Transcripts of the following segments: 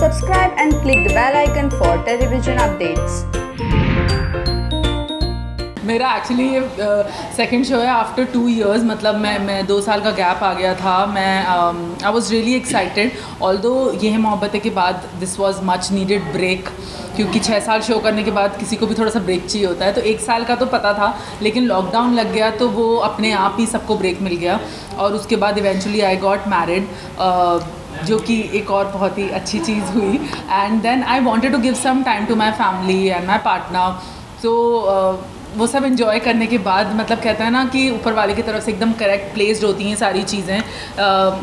Subscribe and click the bell icon for television updates. मेरा actually ये second show है after 2 years. मतलब मैं 2 साल का गैप आ गया था. मैं I was really excited. Although Yeh Hai Mohabbatein के बाद this was much needed break, क्योंकि 6 साल शो करने के बाद किसी को भी थोड़ा सा ब्रेक चाहिए होता है. तो 1 साल का तो पता था, लेकिन लॉकडाउन लग गया तो वो अपने आप ही सबको ब्रेक मिल गया. और उसके बाद इवेंचुअली आई गॉट मैरिड, जो कि एक और बहुत ही अच्छी चीज़ हुई. And then I wanted to give some time to my family and my partner. So वो सब इन्जॉय करने के बाद, मतलब कहते हैं ना कि ऊपर वाले की तरफ से एकदम करेक्ट प्लेस्ड होती हैं सारी चीज़ें.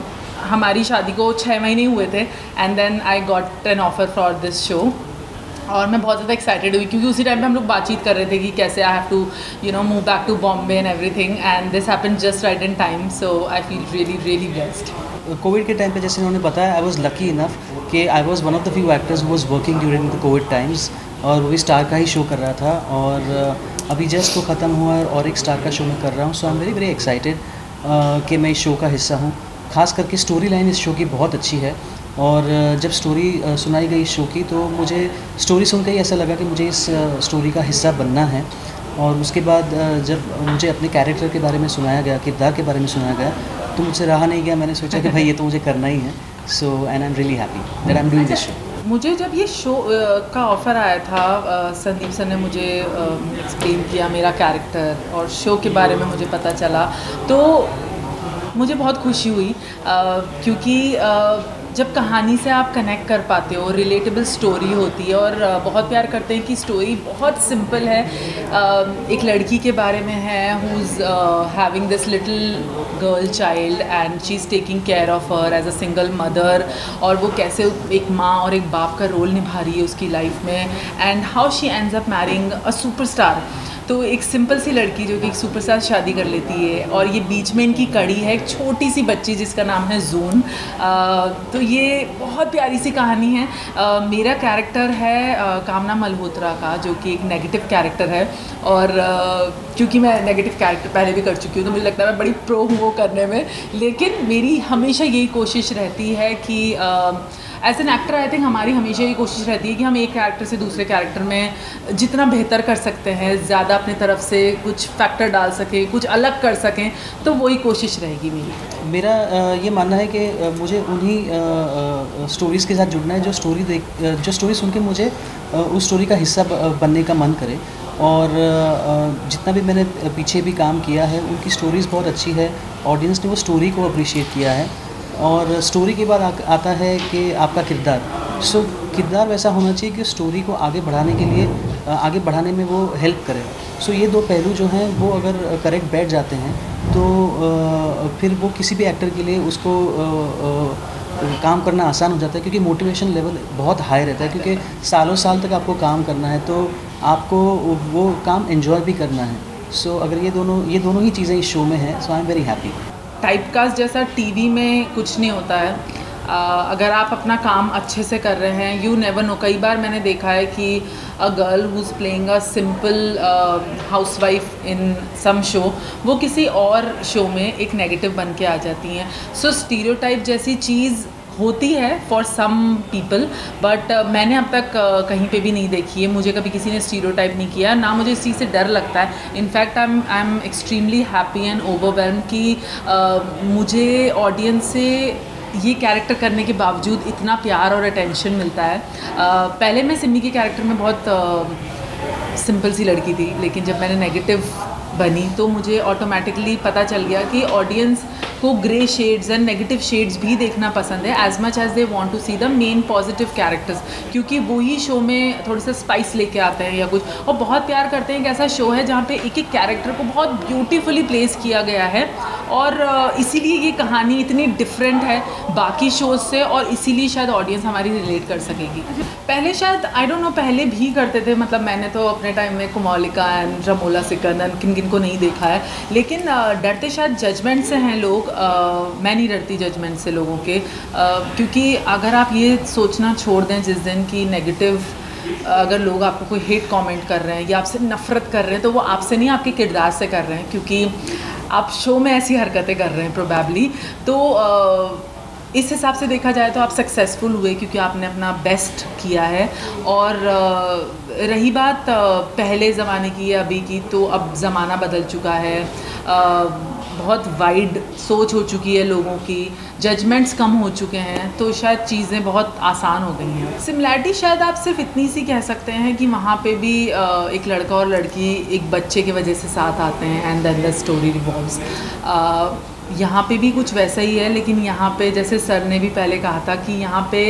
हमारी शादी को 6 महीने हुए थे and then I got an offer for this show. और मैं बहुत ज़्यादा एक्साइटेड हुई, क्योंकि उसी टाइम पे हम लोग बातचीत कर रहे थे कि कैसे I have to move back to Bombay and everything, and this happened just right in time. So I feel really really blessed. Covid के टाइम पे जैसे इन्होंने बताया, आई वाज लकी इनफ कि I was one of the few actors who was working during the Covid times, और वो भी star का ही शो कर रहा था. और अभी जस्ट तो ख़त्म हुआ है और एक स्टार का शो मैं कर रहा हूँ. So I am very very excited कि मैं इस शो का हिस्सा हूँ. खास करके स्टोरी लाइन इस शो की बहुत अच्छी है, और जब स्टोरी सुनाई गई शो की तो मुझे स्टोरी सुनकर ही ऐसा लगा कि मुझे इस स्टोरी का हिस्सा बनना है. और उसके बाद जब मुझे अपने कैरेक्टर के बारे में सुनाया गया, किरदार के बारे में सुनाया गया, तो मुझसे रहा नहीं गया. मैंने सोचा कि भाई ये तो मुझे करना ही है. So and I am really happy that I am doing this show. मुझे जब ये शो का ऑफ़र आया था, संदीप सर ने मुझे एक्सप्लेन किया मेरा कैरेक्टर और शो के बारे में मुझे पता चला, तो मुझे बहुत खुशी हुई. क्योंकि जब कहानी से आप कनेक्ट कर पाते हो, रिलेटेबल स्टोरी होती है. और बहुत प्यार करते हैं कि स्टोरी बहुत सिंपल है. एक लड़की के बारे में है who is having this little girl child and she is taking care of her as a single mother, और वो कैसे एक माँ और एक बाप का रोल निभा रही है उसकी लाइफ में, and how she ends up marrying a superstar. तो एक सिंपल सी लड़की जो कि एक सुपरस्टार शादी कर लेती है, और ये बीच में इनकी कड़ी है एक छोटी सी बच्ची जिसका नाम है जून. तो ये बहुत प्यारी सी कहानी है. मेरा कैरेक्टर है कामना मल्होत्रा का, जो कि एक नेगेटिव कैरेक्टर है. और क्योंकि मैं नेगेटिव कैरेक्टर पहले भी कर चुकी हूँ, तो मुझे लगता है मैं बड़ी प्रो हूँ वो करने में. लेकिन मेरी हमेशा यही कोशिश रहती है कि as an actor I think हमारी हमेशा ये कोशिश रहती है कि हम एक कैरेक्टर से दूसरे कैरेक्टर में जितना बेहतर कर सकते हैं, ज़्यादा अपनी तरफ से कुछ फैक्टर डाल सकें, कुछ अलग कर सकें. तो वही कोशिश रहेगी मेरी. मेरा ये मानना है कि मुझे उन्हीं स्टोरीज़ के साथ जुड़ना है जो स्टोरी सुन के मुझे उस स्टोरी का हिस्सा बनने का मन करे. और जितना भी मैंने पीछे भी काम किया है, उनकी स्टोरीज़ बहुत अच्छी है. ऑडियंस ने वो स्टोरी को अप्रिशिएट किया है. और स्टोरी के बाद आता है कि आपका किरदार. सो किरदार वैसा होना चाहिए कि स्टोरी को आगे बढ़ाने में वो हेल्प करे. सो ये दो पहलू जो हैं वो अगर करेक्ट बैठ जाते हैं तो फिर वो किसी भी एक्टर के लिए उसको काम करना आसान हो जाता है, क्योंकि मोटिवेशन लेवल बहुत हाई रहता है. क्योंकि सालों साल तक आपको काम करना है, तो आपको वो काम एंजॉय भी करना है. सो अगर ये दोनों ही चीज़ें इस शो में हैं, so I am very happy. Typecast जैसा टीवी में कुछ नहीं होता है. अगर आप अपना काम अच्छे से कर रहे हैं, यू नेवर नो. कई बार मैंने देखा है कि a girl who is playing a simple housewife in some show, वो किसी और शो में एक नेगेटिव बन के आ जाती हैं. सो स्टीरियोटाइप जैसी चीज़ होती है फॉर सम पीपल, बट मैंने अब तक कहीं पे भी नहीं देखी है. मुझे कभी किसी ने स्टीरियोटाइप नहीं किया, ना मुझे इस चीज़ से डर लगता है. In fact I am extremely happy and overwhelm कि मुझे ऑडियंस से ये कैरेक्टर करने के बावजूद इतना प्यार और अटेंशन मिलता है. पहले मैं सिमी के कैरेक्टर में बहुत सिंपल सी लड़की थी, लेकिन जब मैंने नेगेटिव बनी तो मुझे ऑटोमेटिकली पता चल गया कि ऑडियंस को grey shades and negative shades भी देखना पसंद है, as much as they want to see the main positive characters. क्योंकि वो ही शो में थोड़े से स्पाइस लेके आते हैं या कुछ. और बहुत प्यार करते हैं एक ऐसा शो है जहाँ पे एक एक कैरेक्टर को बहुत ब्यूटीफुली प्लेस किया गया है, और इसीलिए ये कहानी इतनी डिफरेंट है बाकी शोज से, और इसीलिए शायद ऑडियंस हमारी रिलेट कर सकेगी. पहले शायद आई डोंट नो, पहले भी करते थे. मतलब मैंने तो अपने टाइम में कुमालिका एंड रमोला सिकंदन किन को नहीं देखा है, लेकिन डरते शायद जजमेंट से हैं लोग. मैं नहीं डरती जजमेंट से लोगों के, क्योंकि अगर आप ये सोचना छोड़ दें जिस दिन कि नेगेटिव, अगर लोग आपको कोई हेट कमेंट कर रहे हैं या आपसे नफ़रत कर रहे हैं, तो वो आपसे नहीं, आपके किरदार से कर रहे हैं, क्योंकि आप शो में ऐसी हरकतें कर रहे हैं प्रोबेबली. तो इस हिसाब से देखा जाए तो आप सक्सेसफुल हुए क्योंकि आपने अपना बेस्ट किया है। और रही बात पहले ज़माने की या अभी की, तो अब ज़माना बदल चुका है, बहुत वाइड सोच हो चुकी है लोगों की, जजमेंट्स कम हो चुके हैं, तो शायद चीज़ें बहुत आसान हो गई हैं। सिमिलैरिटी शायद आप सिर्फ इतनी सी कह सकते हैं कि वहाँ पे भी एक लड़का और लड़की एक बच्चे की वजह से साथ आते हैं, and then the story revolves. यहाँ पे भी कुछ वैसा ही है, लेकिन यहाँ पे जैसे सर ने भी पहले कहा था कि यहाँ पे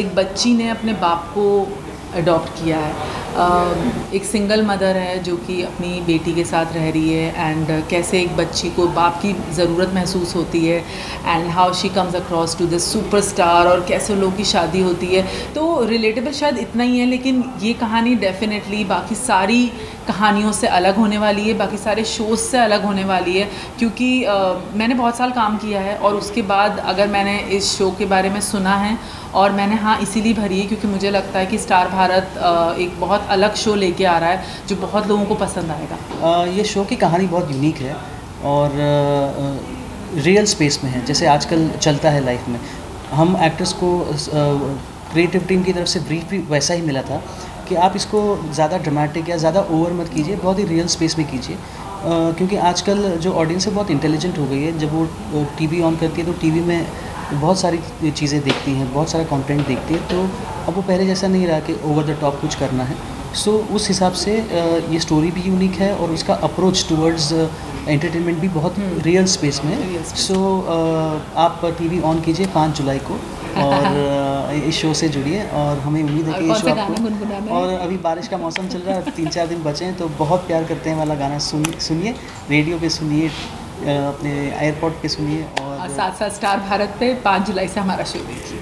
एक बच्ची ने अपने बाप को अडॉप्ट किया है, एक सिंगल मदर है जो कि अपनी बेटी के साथ रह रही है, एंड कैसे एक बच्ची को बाप की ज़रूरत महसूस होती है, and how she comes across to the superstar, और कैसे लोगों की शादी होती है। तो रिलेटेबल शायद इतना ही है, लेकिन ये कहानी डेफिनेटली बाकी सारी कहानियों से अलग होने वाली है, बाकी सारे शोज़ से अलग होने वाली है, क्योंकि मैंने बहुत साल काम किया है और उसके बाद अगर मैंने इस शो के बारे में सुना है, और मैंने हाँ इसीलिए भरी है क्योंकि मुझे लगता है कि स्टार भारत एक बहुत अलग शो लेके आ रहा है जो बहुत लोगों को पसंद आएगा। ये शो की कहानी बहुत यूनिक है और रियल स्पेस में है, जैसे आजकल चलता है लाइफ में। हम एक्टर्स को क्रिएटिव टीम की तरफ से ब्रीफ भी वैसा ही मिला था कि आप इसको ज़्यादा ड्रामेटिक या ज़्यादा ओवर मत कीजिए, बहुत ही रियल स्पेस में कीजिए, क्योंकि आजकल जो ऑडियंस है बहुत इंटेलिजेंट हो गई है। जब वो टीवी ऑन करती है तो टीवी में बहुत सारी चीज़ें देखती हैं, बहुत सारा कंटेंट देखती है, तो अब वो पहले जैसा नहीं रहा कि ओवर द टॉप कुछ करना है। सो उस हिसाब से ये स्टोरी भी यूनिक है और उसका अप्रोच टुवर्ड्स एंटरटेनमेंट भी बहुत रियल स्पेस में है। सो आप टीवी ऑन कीजिए 5 जुलाई को और इस शो से जुड़िए, और हमें उम्मीद है कि ये शो आपको, और अभी बारिश का मौसम चल रहा है, 3-4 दिन बचे हैं, तो बहुत प्यार करते हैं वाला गाना सुनिए, रेडियो पे सुनिए, अपने एयरपोर्ट पे सुनिए, और साथ साथ स्टार भारत पे 5 जुलाई से हमारा शो देखिए।